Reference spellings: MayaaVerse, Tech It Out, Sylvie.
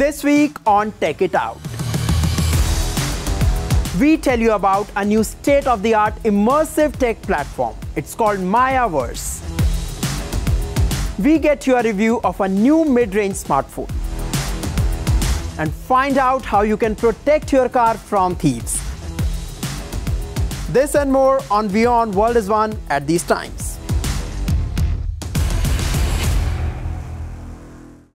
This week on Tech It Out, we tell you about a new state-of-the-art immersive tech platform. It's called MayaaVerse. We get you a review of a new mid-range smartphone and find out how you can protect your car from thieves. This and more on Beyond World is One at these times.